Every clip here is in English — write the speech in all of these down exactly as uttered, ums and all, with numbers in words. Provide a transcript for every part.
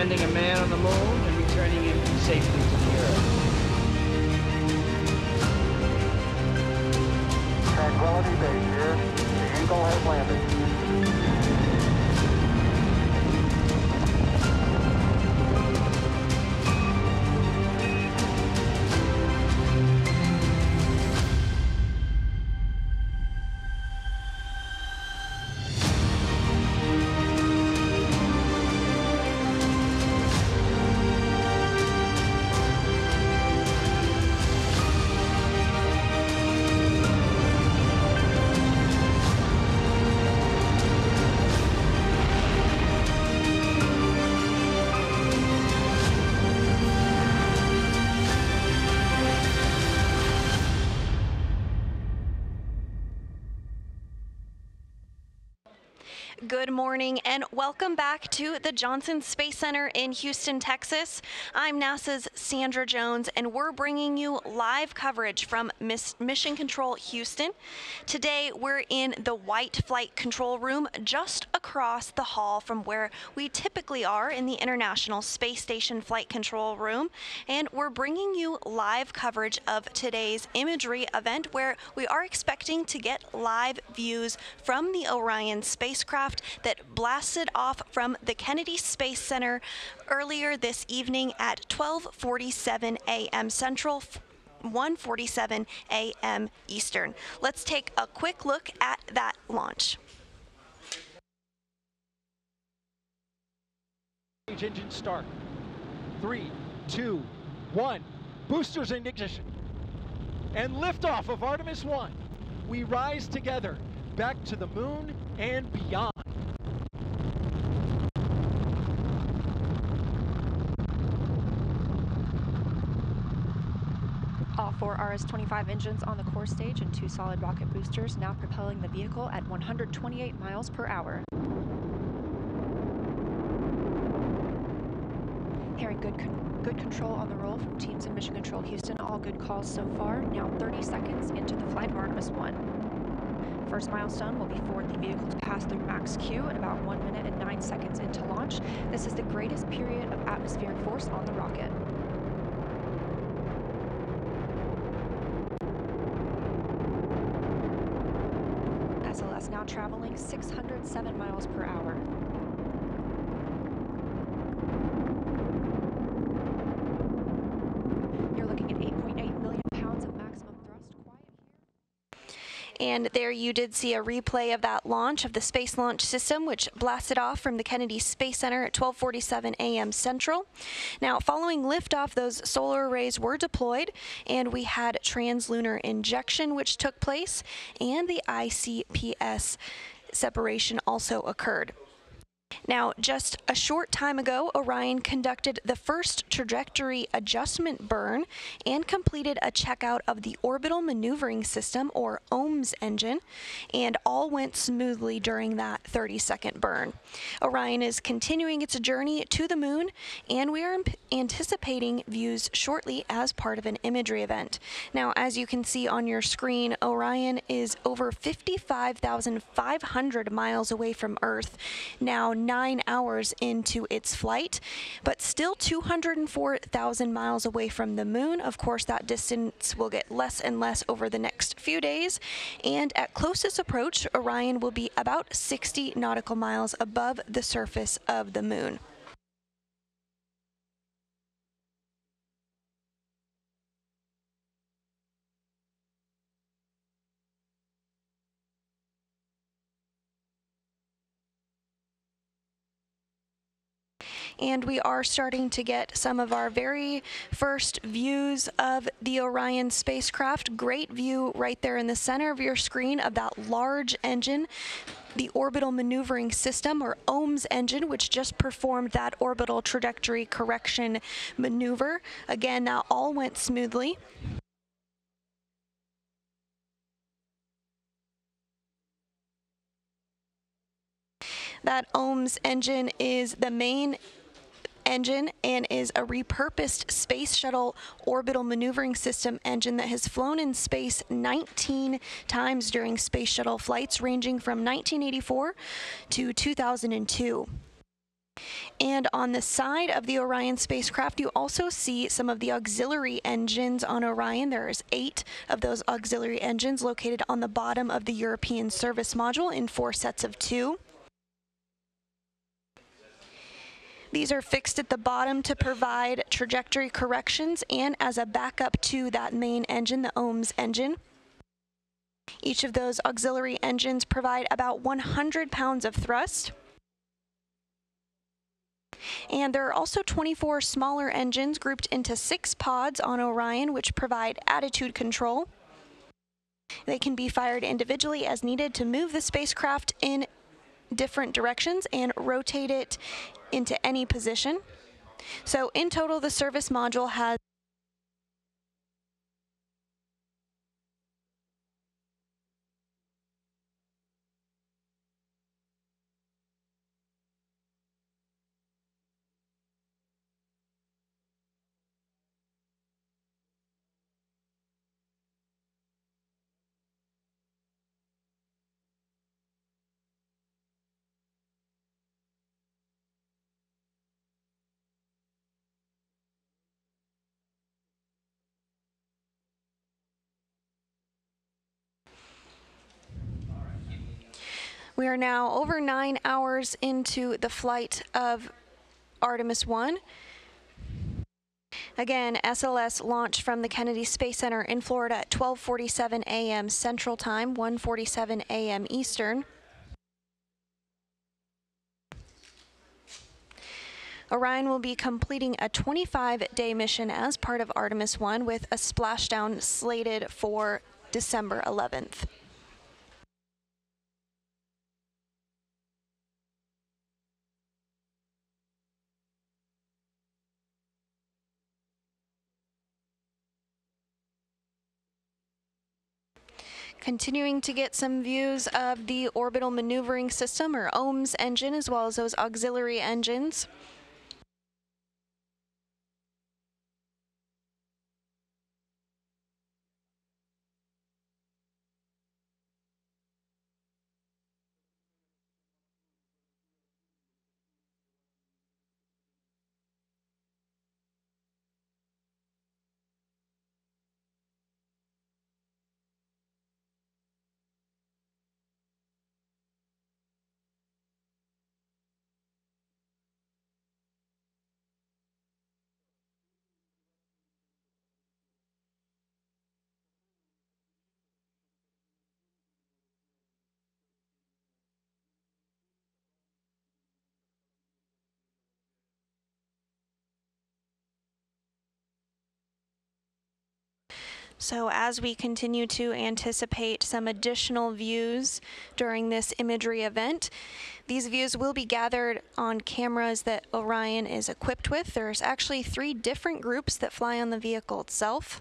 landing a man on the moon and returning him safely to the Earth. Tranquility Base here. The Eagle has landed. Good morning and welcome back to the Johnson Space Center in Houston, Texas. I'm NASA's Sandra Jones and we're bringing you live coverage from Mission Control Houston. Today we're in the White Flight Control Room just across the hall from where we typically are in the International Space Station Flight Control Room, and we're bringing you live coverage of today's imagery event where we are expecting to get live views from the Orion spacecraft that blasted off from the Kennedy Space Center earlier this evening at twelve forty-seven a m Central, one forty-seven a m Eastern. Let's take a quick look at that launch. Engine start. Three, two, one. Boosters in ignition. And liftoff of Artemis one. We rise together back to the moon and beyond. All four R S twenty-five engines on the core stage and two solid rocket boosters now propelling the vehicle at one hundred twenty-eight miles per hour. Hearing good, con good control on the roll from teams in Mission Control Houston. All good calls so far. Now thirty seconds into the flight of Artemis one. First milestone will be for the vehicle to pass through max Q at about one minute and nine seconds into launch. This is the greatest period of atmospheric force on the rocket. S L S now traveling six hundred seven miles per hour. You're looking at eight point eight million pounds of maximum thrust. Quiet here. And there you did see a replay of that launch of the Space Launch System, which blasted off from the Kennedy Space Center at twelve forty-seven a m Central. Now, following liftoff, those solar arrays were deployed, and we had translunar injection, which took place, and the I C P S separation also occurred. Now, just a short time ago, Orion conducted the first trajectory adjustment burn and completed a checkout of the Orbital Maneuvering System, or O M S engine, and all went smoothly during that thirty-second burn. Orion is continuing its journey to the moon, and we are anticipating views shortly as part of an imagery event. Now, as you can see on your screen, Orion is over fifty-five thousand five hundred miles away from Earth now, nine hours into its flight, but still two hundred four thousand miles away from the moon. Of course, that distance will get less and less over the next few days, and at closest approach, Orion will be about sixty nautical miles above the surface of the moon. And we are starting to get some of our very first views of the Orion spacecraft. Great view right there in the center of your screen of that large engine, the Orbital Maneuvering System, or O M S engine, which just performed that orbital trajectory correction maneuver. Again, that all went smoothly. That O M S engine is the main engine and is a repurposed Space Shuttle Orbital Maneuvering System engine that has flown in space nineteen times during Space Shuttle flights ranging from nineteen eighty-four to two thousand two. And on the side of the Orion spacecraft, you also see some of the auxiliary engines on Orion. There is eight of those auxiliary engines located on the bottom of the European service module in four sets of two. These are fixed at the bottom to provide trajectory corrections and as a backup to that main engine, the O M S engine. Each of those auxiliary engines provide about one hundred pounds of thrust. And there are also twenty-four smaller engines grouped into six pods on Orion, which provide attitude control. They can be fired individually as needed to move the spacecraft in different directions and rotate it into any position. So in total, the service module has We are now over nine hours into the flight of Artemis one. Again, S L S launched from the Kennedy Space Center in Florida at twelve forty-seven a m Central Time, one forty-seven a m Eastern. Orion will be completing a twenty-five day mission as part of Artemis one with a splashdown slated for December eleventh. Continuing to get some views of the Orbital Maneuvering System, or O M S engine, as well as those auxiliary engines. So as we continue to anticipate some additional views during this imagery event, these views will be gathered on cameras that Orion is equipped with. There's actually three different groups that fly on the vehicle itself.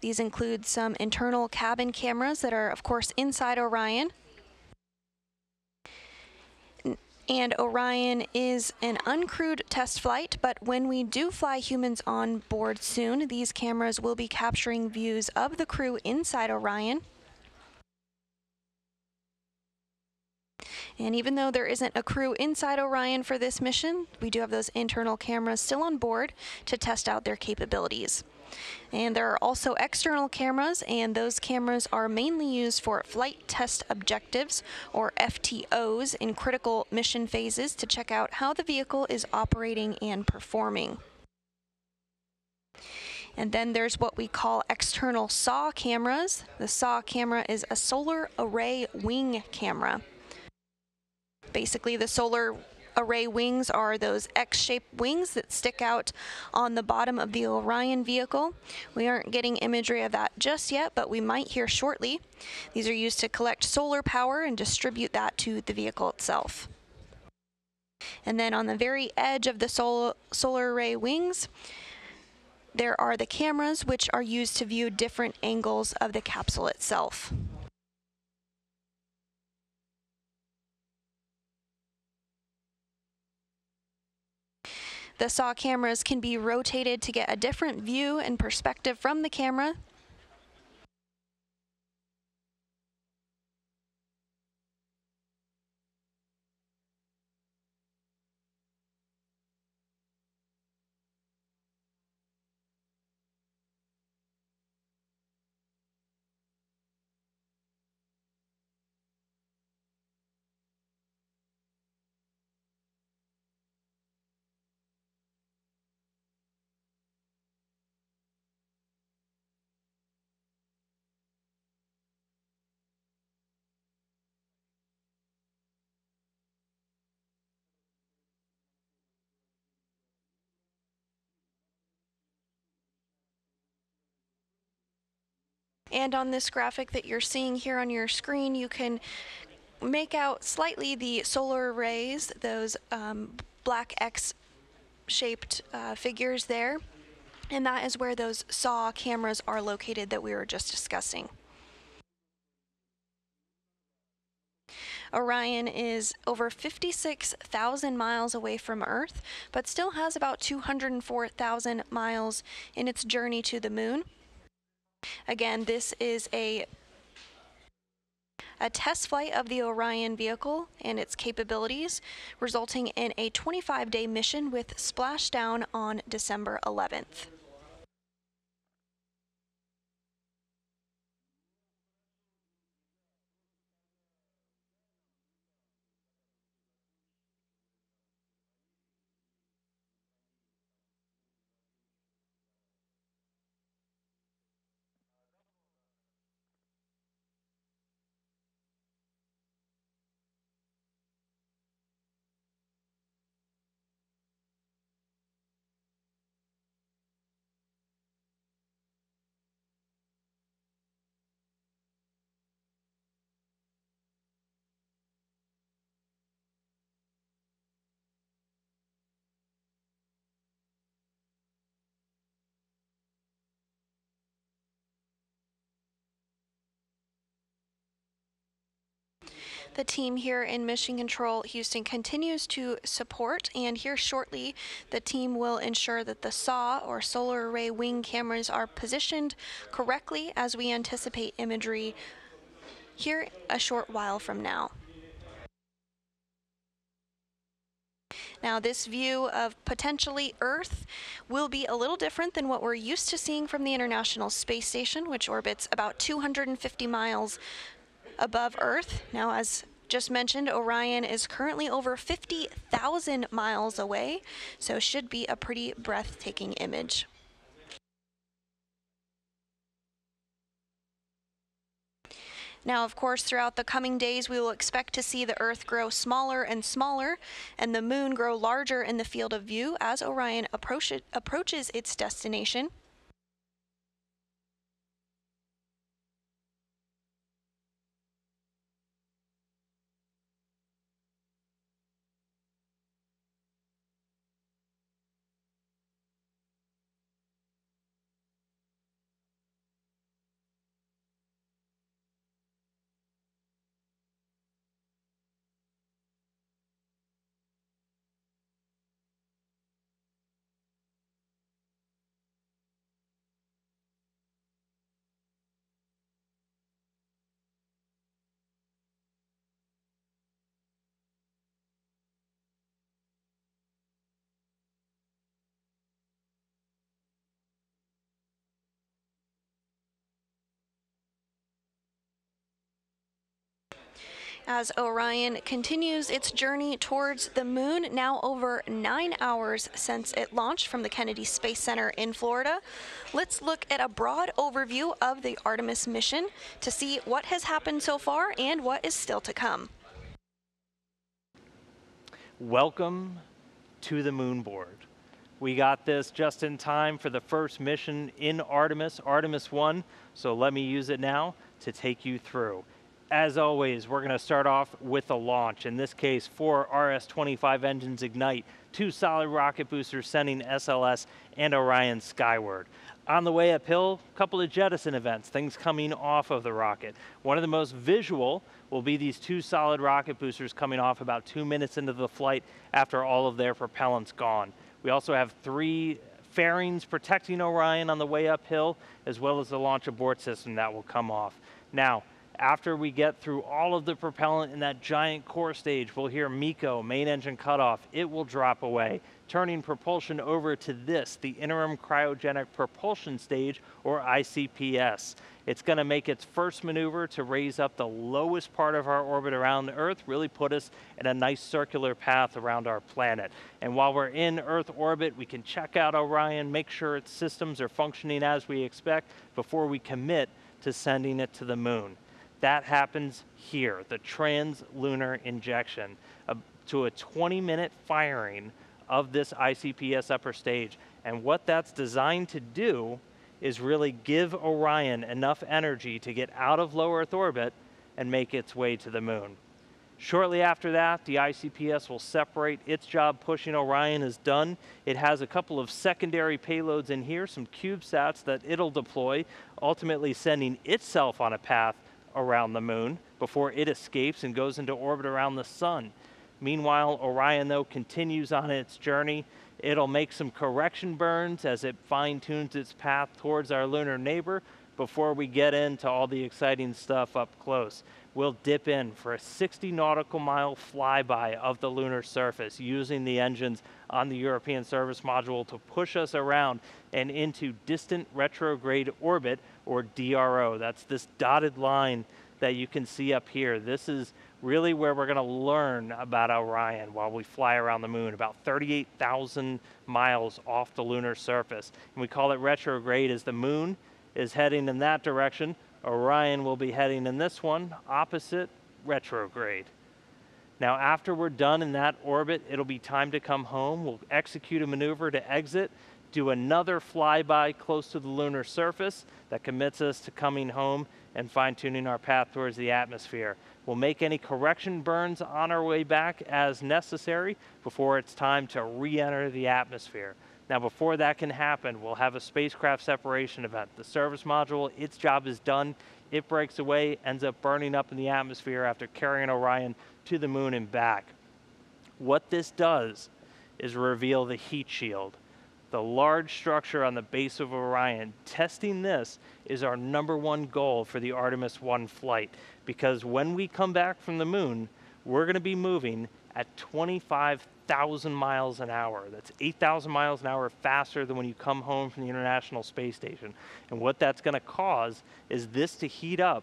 These include some internal cabin cameras that are, of course, inside Orion. And Orion is an uncrewed test flight, but when we do fly humans on board soon, these cameras will be capturing views of the crew inside Orion. And even though there isn't a crew inside Orion for this mission, we do have those internal cameras still on board to test out their capabilities. And there are also external cameras, and those cameras are mainly used for flight test objectives, or F T Os, in critical mission phases to check out how the vehicle is operating and performing. And then there's what we call external S A W cameras. The S A W camera is a solar array wing camera. Basically, the solar array wings are those X-shaped wings that stick out on the bottom of the Orion vehicle. We aren't getting imagery of that just yet, but we might hear shortly. These are used to collect solar power and distribute that to the vehicle itself. And then on the very edge of the sol- solar array wings, there are the cameras, which are used to view different angles of the capsule itself. The S A W cameras can be rotated to get a different view and perspective from the camera. And on this graphic that you're seeing here on your screen, you can make out slightly the solar arrays, those um, black X-shaped uh, figures there. And that is where those SAW cameras are located that we were just discussing. Orion is over fifty-six thousand miles away from Earth, but still has about two hundred four thousand miles in its journey to the moon. Again, this is a, a test flight of the Orion vehicle and its capabilities, resulting in a twenty-five day mission with splashdown on December eleventh. The team here in Mission Control Houston continues to support, and here shortly the team will ensure that the SAW or solar array wing cameras are positioned correctly as we anticipate imagery here a short while from now. Now, this view of potentially Earth will be a little different than what we're used to seeing from the International Space Station, which orbits about two hundred fifty miles above Earth. Now, as just mentioned, Orion is currently over fifty thousand miles away, so should be a pretty breathtaking image. Now, of course, throughout the coming days, we will expect to see the Earth grow smaller and smaller and the moon grow larger in the field of view as Orion approach it, approaches its destination. As Orion continues its journey towards the moon, now over nine hours since it launched from the Kennedy Space Center in Florida, let's look at a broad overview of the Artemis mission to see what has happened so far and what is still to come. Welcome to the moon board. We got this just in time for the first mission in Artemis, Artemis one, so let me use it now to take you through. As always, we're going to start off with a launch. In this case, four R S twenty-five engines ignite, two solid rocket boosters sending S L S and Orion skyward. On the way uphill, a couple of jettison events, things coming off of the rocket. One of the most visual will be these two solid rocket boosters coming off about two minutes into the flight after all of their propellant's gone. We also have three fairings protecting Orion on the way uphill, as well as the launch abort system that will come off. Now, after we get through all of the propellant in that giant core stage, we'll hear MECO, main engine cutoff. It will drop away, turning propulsion over to this, the interim cryogenic propulsion stage, or I C P S. It's going to make its first maneuver to raise up the lowest part of our orbit around Earth, really put us in a nice circular path around our planet. And while we're in Earth orbit, we can check out Orion, make sure its systems are functioning as we expect before we commit to sending it to the moon. That happens here, the translunar injection, uh, to a twenty minute firing of this I C P S upper stage. And what that's designed to do is really give Orion enough energy to get out of low Earth orbit and make its way to the moon. Shortly after that, the I C P S will separate. Its job pushing Orion is done. It has a couple of secondary payloads in here, some CubeSats that it'll deploy, ultimately sending itself on a path around the moon before it escapes and goes into orbit around the sun. Meanwhile, Orion, though, continues on its journey. It'll make some correction burns as it fine-tunes its path towards our lunar neighbor before we get into all the exciting stuff up close. We'll dip in for a sixty nautical mile flyby of the lunar surface using the engines on the European Service Module to push us around and into distant retrograde orbit, or D R O. That's this dotted line that you can see up here. This is really where we're gonna learn about Orion while we fly around the moon, about thirty-eight thousand miles off the lunar surface. And we call it retrograde as the moon is heading in that direction. Orion will be heading in this one, opposite retrograde. Now, after we're done in that orbit, it'll be time to come home. We'll execute a maneuver to exit, do another flyby close to the lunar surface that commits us to coming home and fine-tuning our path towards the atmosphere. We'll make any correction burns on our way back as necessary before it's time to re-enter the atmosphere. Now, before that can happen, we'll have a spacecraft separation event. The service module, its job is done. It breaks away, ends up burning up in the atmosphere after carrying Orion to the moon and back. What this does is reveal the heat shield, the large structure on the base of Orion. Testing this is our number one goal for the Artemis one flight, because when we come back from the moon, we're going to be moving at twenty-five thousand miles an hour. That's eight thousand miles an hour faster than when you come home from the International Space Station. And what that's going to cause is this to heat up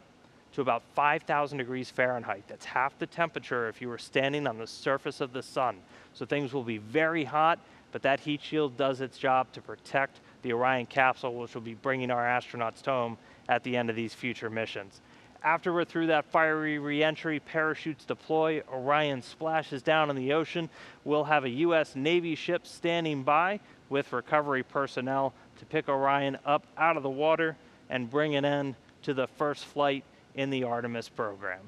to about five thousand degrees Fahrenheit. That's half the temperature if you were standing on the surface of the sun. So things will be very hot, but that heat shield does its job to protect the Orion capsule, which will be bringing our astronauts home at the end of these future missions. After we're through that fiery re-entry, parachutes deploy, Orion splashes down in the ocean. We'll have a U S Navy ship standing by with recovery personnel to pick Orion up out of the water and bring an end to the first flight in the Artemis program.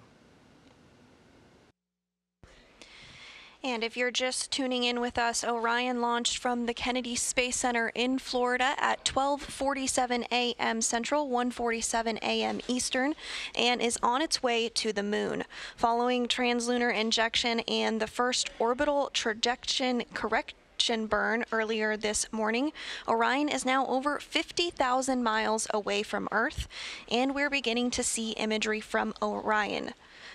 And if you're just tuning in with us, Orion launched from the Kennedy Space Center in Florida at twelve forty-seven a m Central, one forty-seven a m Eastern, and is on its way to the moon. Following translunar injection and the first orbital trajectory correction burn earlier this morning, Orion is now over fifty thousand miles away from Earth, and we're beginning to see imagery from Orion,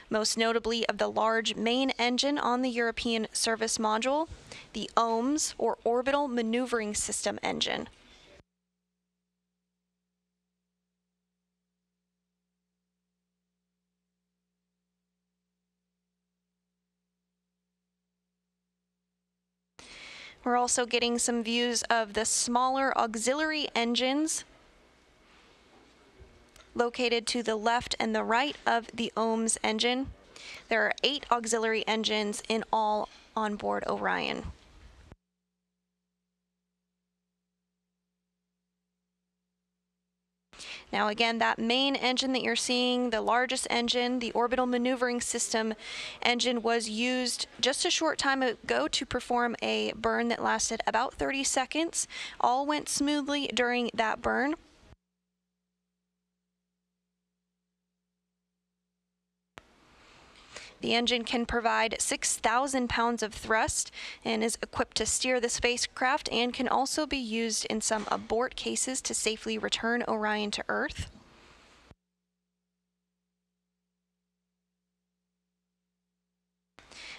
most notably of the large main engine on the European Service Module, the O M S, or Orbital Maneuvering System engine. We're also getting some views of the smaller auxiliary engines located to the left and the right of the O M S engine. There are eight auxiliary engines in all on board Orion. Now again, that main engine that you're seeing, the largest engine, the Orbital Maneuvering System engine, was used just a short time ago to perform a burn that lasted about thirty seconds. All went smoothly during that burn. The engine can provide six thousand pounds of thrust and is equipped to steer the spacecraft, and can also be used in some abort cases to safely return Orion to Earth.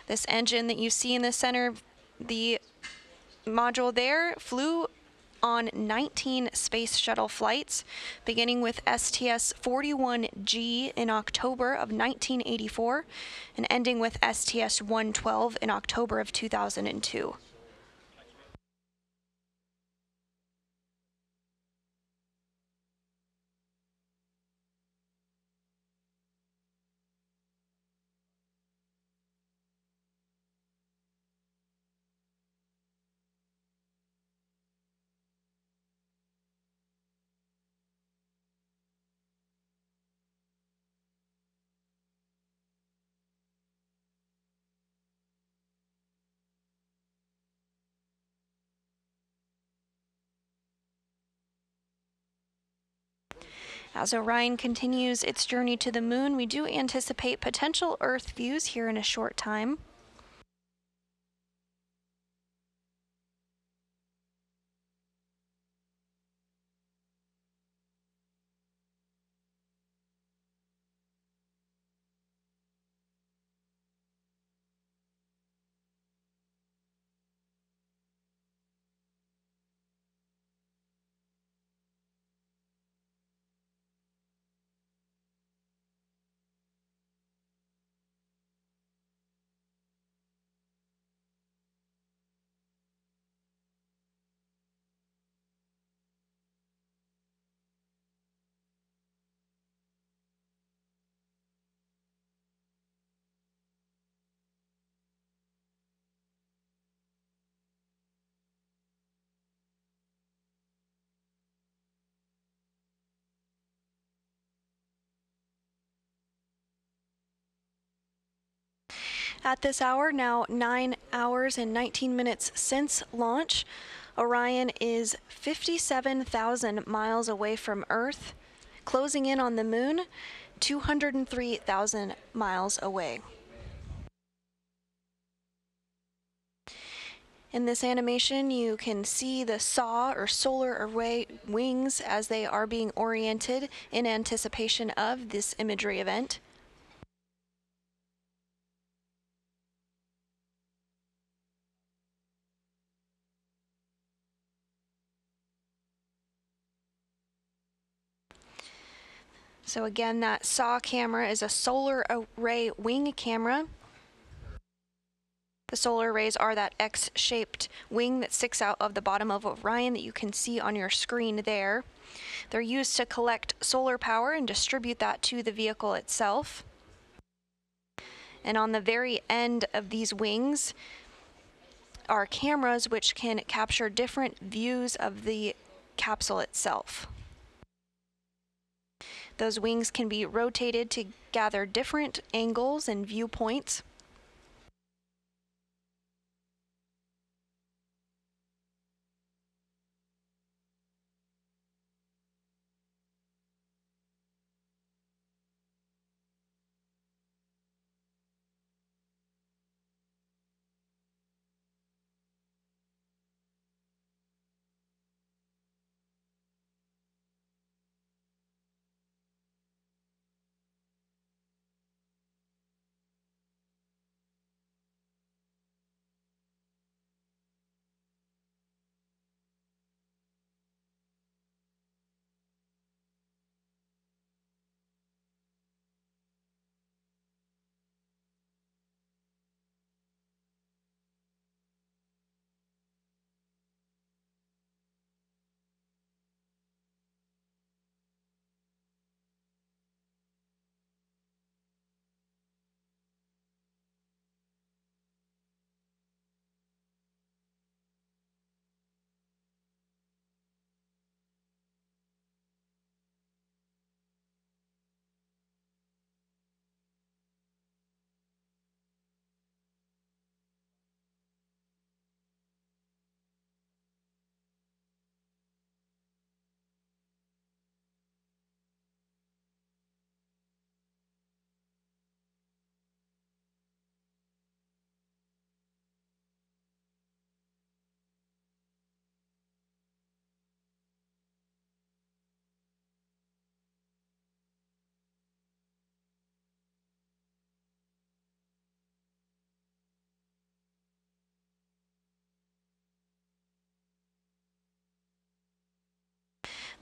This engine that you see in the center of the module there flew on nineteen space shuttle flights, beginning with S T S forty-one G in October of nineteen eighty-four and ending with S T S one twelve in October of two thousand two. As Orion continues its journey to the moon, we do anticipate potential Earth views here in a short time. At this hour, now nine hours and nineteen minutes since launch, Orion is fifty-seven thousand miles away from Earth, closing in on the moon, two hundred three thousand miles away. In this animation, you can see the S A W, or solar array wings, as they are being oriented in anticipation of this imagery event. So again, that S A W camera is a solar array wing camera. The solar arrays are that X-shaped wing that sticks out of the bottom of Orion that you can see on your screen there. They're used to collect solar power and distribute that to the vehicle itself. And on the very end of these wings are cameras which can capture different views of the capsule itself. Those wings can be rotated to gather different angles and viewpoints.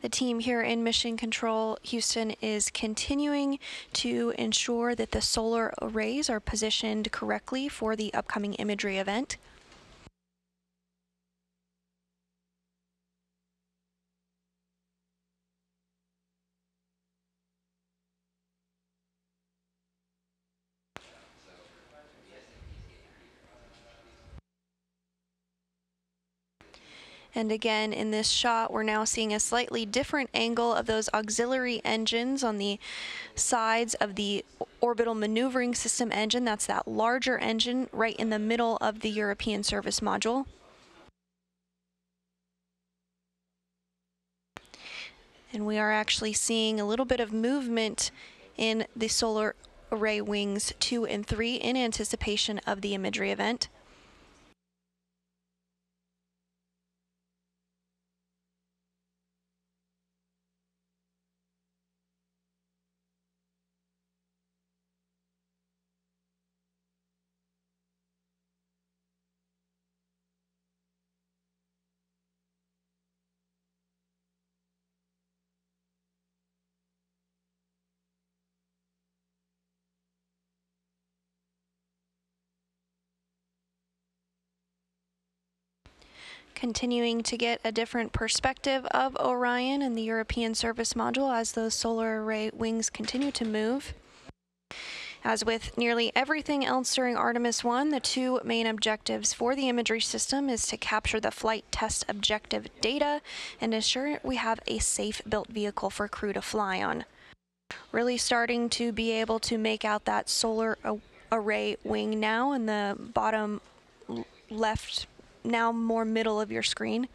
The team here in Mission Control Houston is continuing to ensure that the solar arrays are positioned correctly for the upcoming imagery event. And again, in this shot, we're now seeing a slightly different angle of those auxiliary engines on the sides of the Orbital Maneuvering System engine. That's that larger engine right in the middle of the European Service Module. And we are actually seeing a little bit of movement in the solar array wings two and three in anticipation of the imagery event. Continuing to get a different perspective of Orion and the European Service Module as those solar array wings continue to move. As with nearly everything else during Artemis one, the two main objectives for the imagery system is to capture the flight test objective data and ensure we have a safe built vehicle for crew to fly on. Really starting to be able to make out that solar array wing now in the bottom left, now more middle of your screen.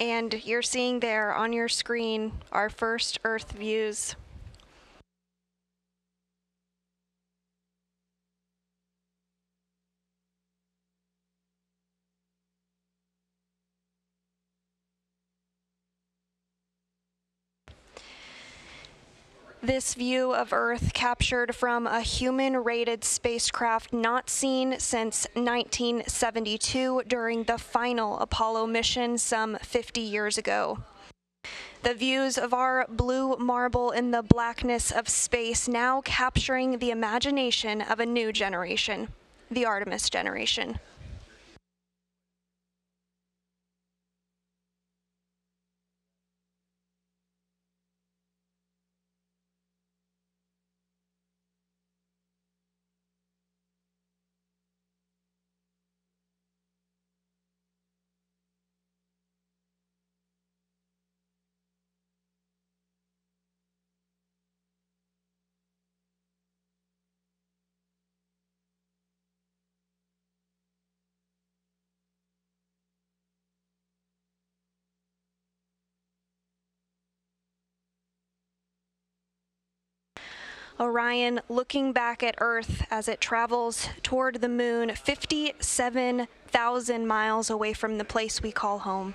And you're seeing there on your screen our first Earth views. This view of Earth captured from a human-rated spacecraft not seen since nineteen seventy-two during the final Apollo mission some fifty years ago. The views of our blue marble in the blackness of space now capturing the imagination of a new generation, the Artemis generation. Orion looking back at Earth as it travels toward the moon, fifty-seven thousand miles away from the place we call home.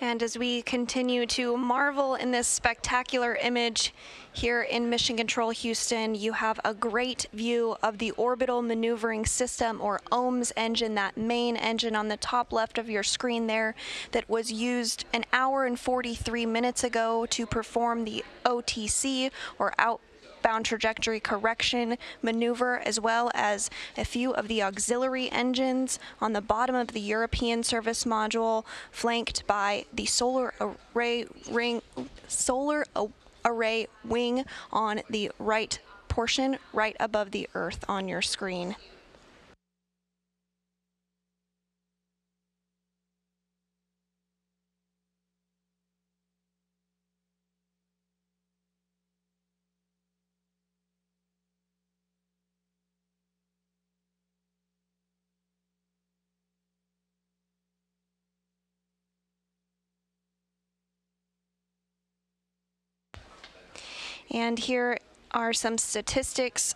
And as we continue to marvel in this spectacular image here in Mission Control Houston, you have a great view of the Orbital Maneuvering System, or O M S engine, that main engine on the top left of your screen there that was used an hour and forty-three minutes ago to perform the O T C, or outbound trajectory correction maneuver, as well as a few of the auxiliary engines on the bottom of the European Service Module, flanked by the solar array ring, solar array wing on the right portion, right above the Earth on your screen. And here are some statistics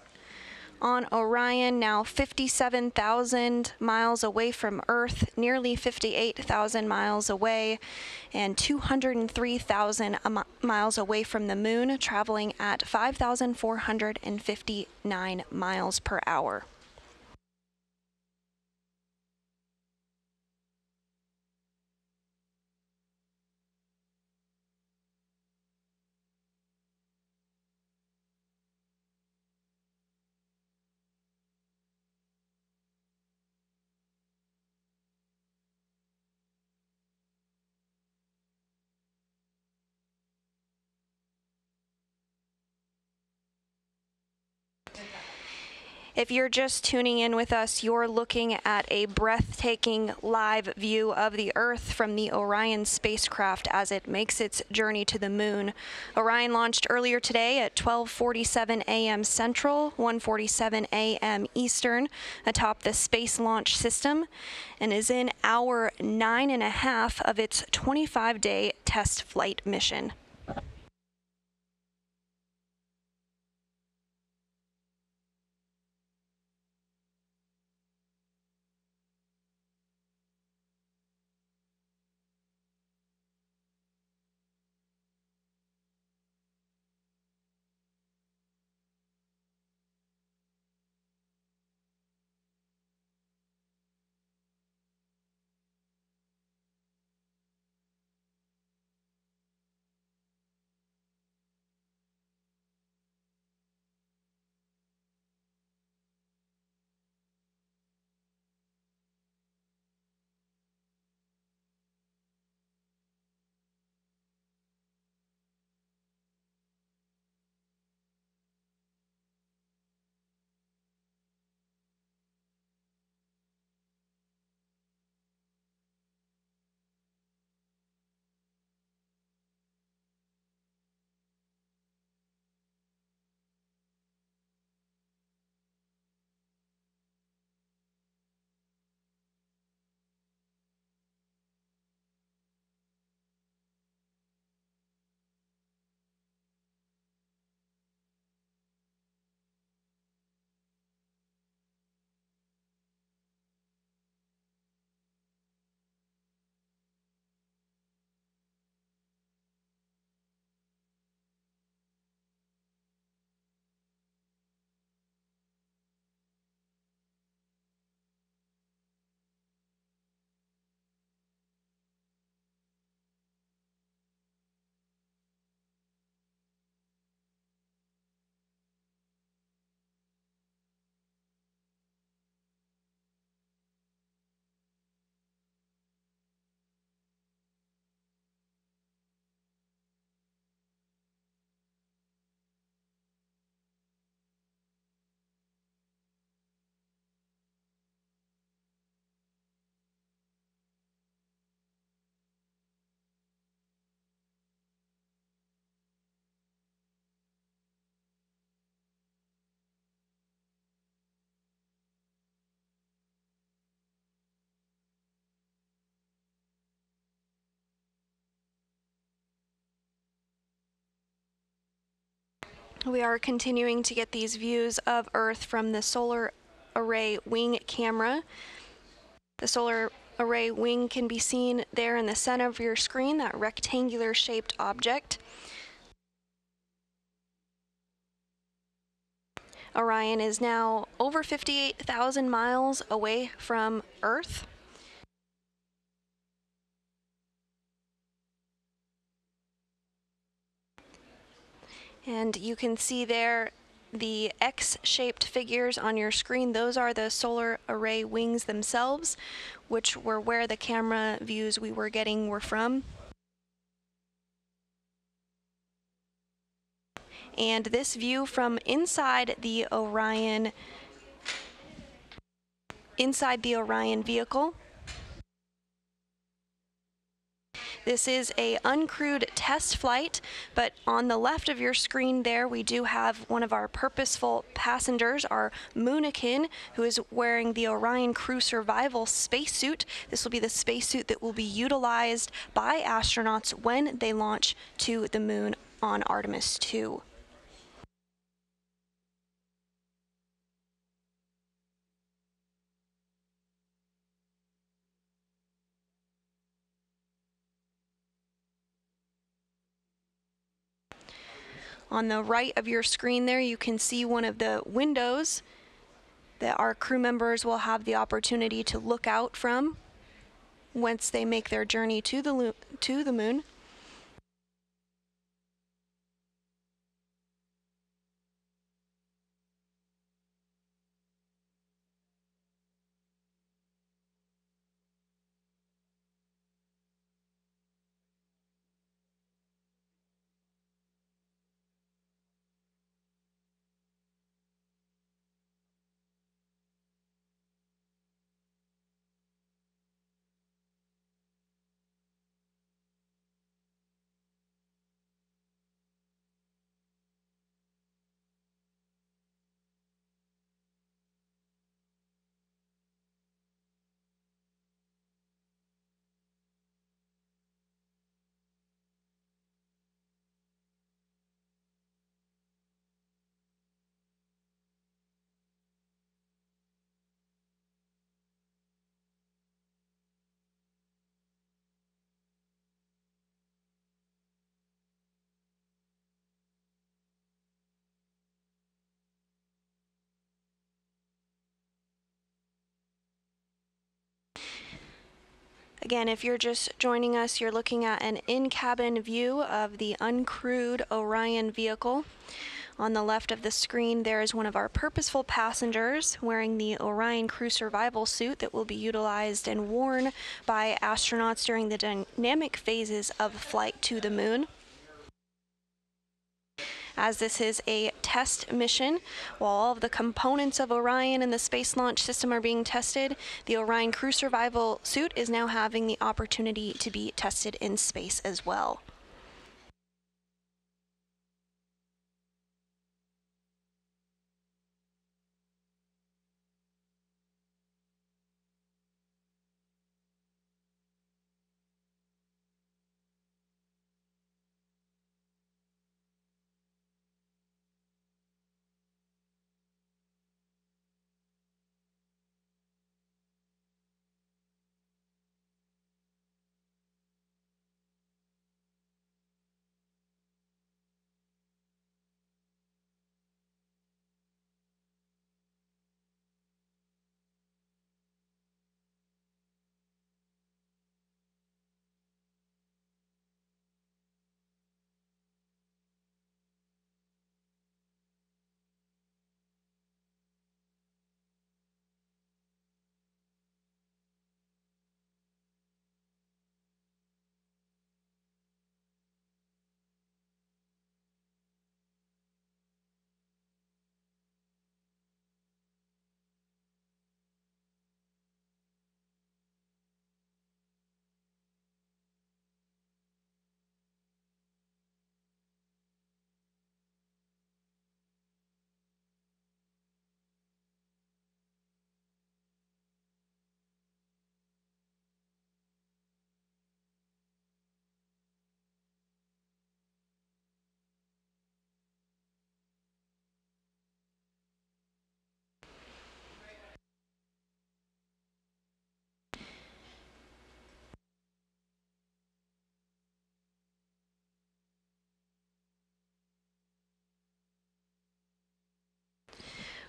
on Orion, now fifty-seven thousand miles away from Earth, nearly fifty-eight thousand miles away, and two hundred three thousand miles away from the moon, traveling at five thousand four hundred fifty-nine miles per hour. If you're just tuning in with us, you're looking at a breathtaking live view of the Earth from the Orion spacecraft as it makes its journey to the moon. Orion launched earlier today at twelve forty-seven a m Central, one forty-seven a m Eastern, atop the Space Launch System, and is in hour nine and a half of its twenty-five day test flight mission. We are continuing to get these views of Earth from the solar array wing camera. The solar array wing can be seen there in the center of your screen, that rectangular shaped object. Orion is now over fifty-eight thousand miles away from Earth. And you can see there the X-shaped figures on your screen. Those are the solar array wings themselves, which were where the camera views we were getting were from. And this view from inside the Orion, inside the Orion vehicle. This is a uncrewed test flight, but on the left of your screen there, we do have one of our purposeful passengers, our Moonikin, who is wearing the Orion crew survival spacesuit. This will be the spacesuit that will be utilized by astronauts when they launch to the moon on Artemis two. On the right of your screen there, you can see one of the windows that our crew members will have the opportunity to look out from once they make their journey to the, to the moon. Again, if you're just joining us, you're looking at an in-cabin view of the uncrewed Orion vehicle. On the left of the screen, there is one of our purposeful passengers wearing the Orion crew survival suit that will be utilized and worn by astronauts during the dynamic phases of flight to the moon. As this is a test mission, while all of the components of Orion and the Space Launch System are being tested, the Orion crew survival suit is now having the opportunity to be tested in space as well.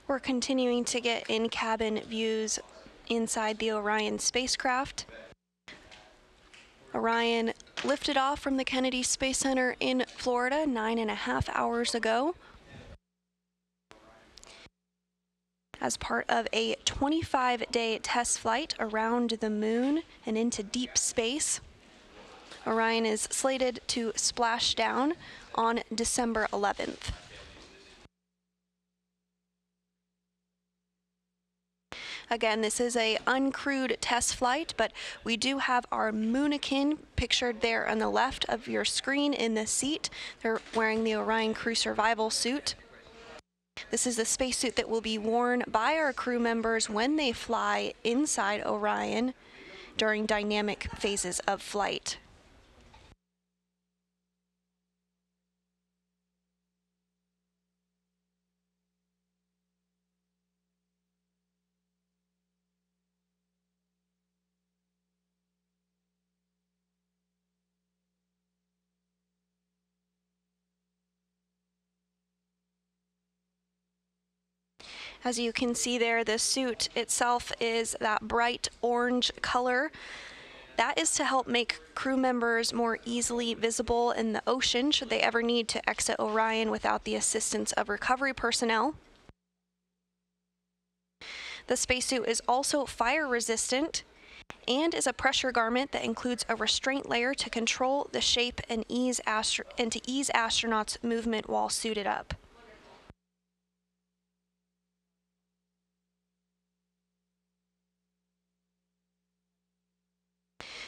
We're continuing to get in-cabin views inside the Orion spacecraft. Orion lifted off from the Kennedy Space Center in Florida nine and a half hours ago as part of a twenty-five day test flight around the moon and into deep space. Orion is slated to splash down on December eleventh. Again, this is a uncrewed test flight, but we do have our Moonikin pictured there on the left of your screen in the seat. They're wearing the Orion crew survival suit. This is the spacesuit that will be worn by our crew members when they fly inside Orion during dynamic phases of flight. As you can see there, the suit itself is that bright orange color. That is to help make crew members more easily visible in the ocean should they ever need to exit Orion without the assistance of recovery personnel. The spacesuit is also fire resistant and is a pressure garment that includes a restraint layer to control the shape and ease astro- and to ease astronauts' movement while suited up.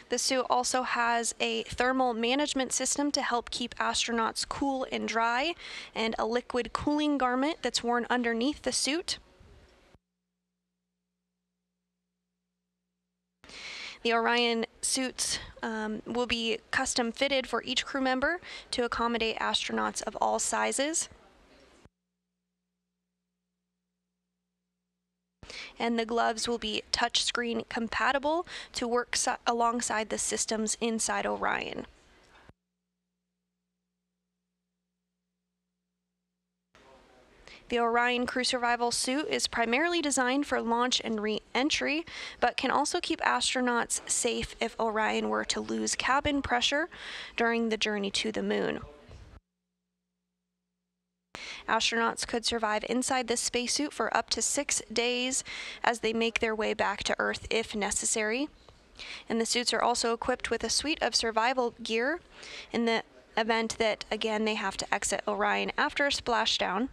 The suit also has a thermal management system to help keep astronauts cool and dry, and a liquid cooling garment that's worn underneath the suit. The Orion suits um, will be custom fitted for each crew member to accommodate astronauts of all sizes. And the gloves will be touchscreen compatible to work so alongside the systems inside Orion. The Orion crew survival suit is primarily designed for launch and re-entry, but can also keep astronauts safe if Orion were to lose cabin pressure during the journey to the moon. Astronauts could survive inside this spacesuit for up to six days as they make their way back to Earth if necessary. And the suits are also equipped with a suite of survival gear in the event that, again, they have to exit Orion after a splashdown.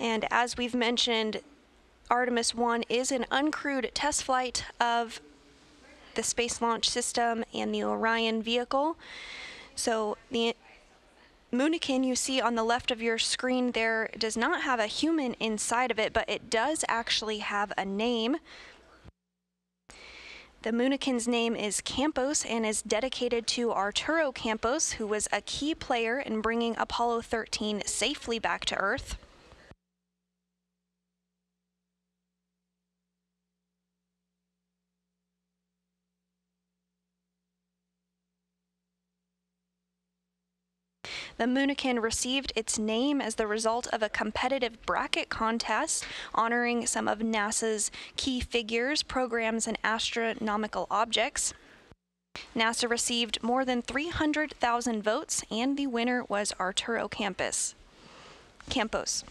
And as we've mentioned, Artemis one is an uncrewed test flight of the Space Launch System and the Orion vehicle. So the Moonikin you see on the left of your screen there does not have a human inside of it, but it does actually have a name. The Moonikin's name is Campos and is dedicated to Arturo Campos, who was a key player in bringing Apollo thirteen safely back to Earth. The Moonikin received its name as the result of a competitive bracket contest honoring some of NASA's key figures, programs, and astronomical objects. NASA received more than three hundred thousand votes, and the winner was Arturo Campos. Campos.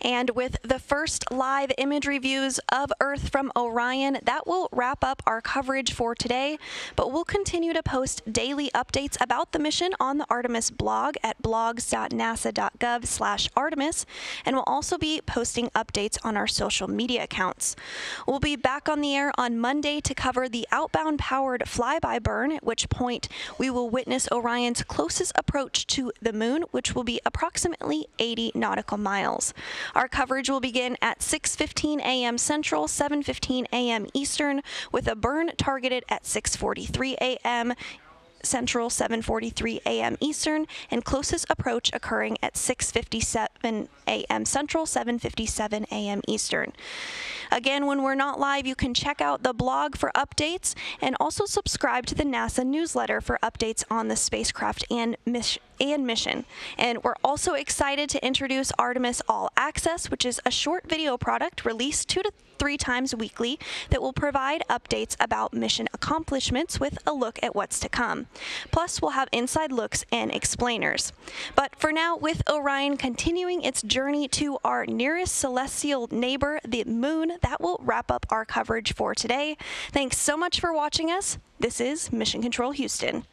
And with the first live imagery views of Earth from Orion, that will wrap up our coverage for today. But we'll continue to post daily updates about the mission on the Artemis blog at blogs dot nasa dot gov slash Artemis. And we'll also be posting updates on our social media accounts. We'll be back on the air on Monday to cover the outbound powered flyby burn, at which point we will witness Orion's closest approach to the moon, which will be approximately eighty nautical miles. Our coverage will begin at six fifteen a m Central, seven fifteen a m Eastern, with a burn targeted at six forty-three a m Central, seven forty-three a m Eastern, and closest approach occurring at six fifty-seven a m Central, seven fifty-seven a m Eastern. Again, when we're not live, you can check out the blog for updates and also subscribe to the NASA newsletter for updates on the spacecraft and mission. and mission. And we're also excited to introduce Artemis All Access, which is a short video product released two to three times weekly that will provide updates about mission accomplishments with a look at what's to come. Plus, we'll have inside looks and explainers. But for now, with Orion continuing its journey to our nearest celestial neighbor, the moon, that will wrap up our coverage for today. Thanks so much for watching us. This is Mission Control Houston.